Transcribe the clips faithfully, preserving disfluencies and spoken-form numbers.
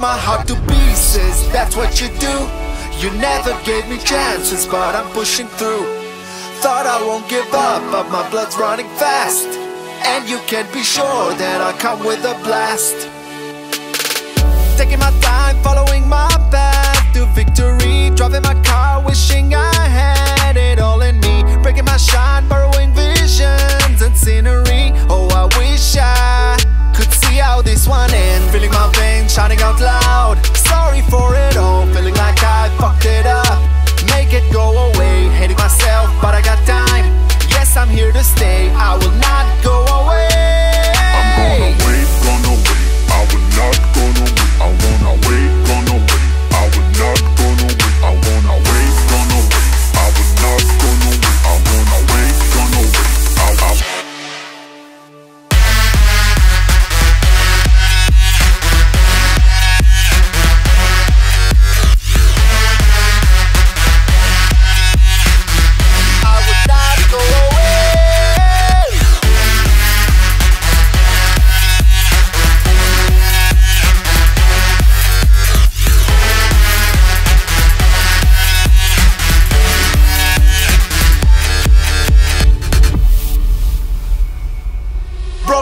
my heart to pieces, that's what you do. You never gave me chances, but I'm pushing through. Thought I won't give up, but my blood's running fast, and you can be sure that I'll come with a blast. Taking my time, following my path to victory, driving my car, wishing I had it all in me, breaking my shine, borrowing visions and scenery. Oh, I wish I could see how this one ends. Feeling my veins shining out loud, sorry for it all, feeling like I fucked it up. Make it go away, hating myself, but I got time. Yes, I'm here to stay, I will not go away. I'm gonna wait, gonna wait, I will not gonna wait. I wanna wait, gonna wait, I will not gonna wait. I wanna wait, gonna wait, I will not gonna wait. I wanna wait, gonna wait, I will.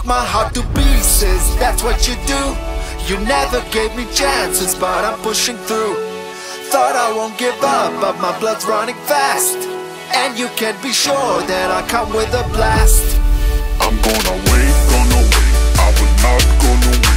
My heart to pieces, that's what you do. You never gave me chances, but I'm pushing through. Thought I won't give up, but my blood's running fast, and you can be sure that I'll come with a blast. I'm gonna wait, gonna wait, I will not gonna wait.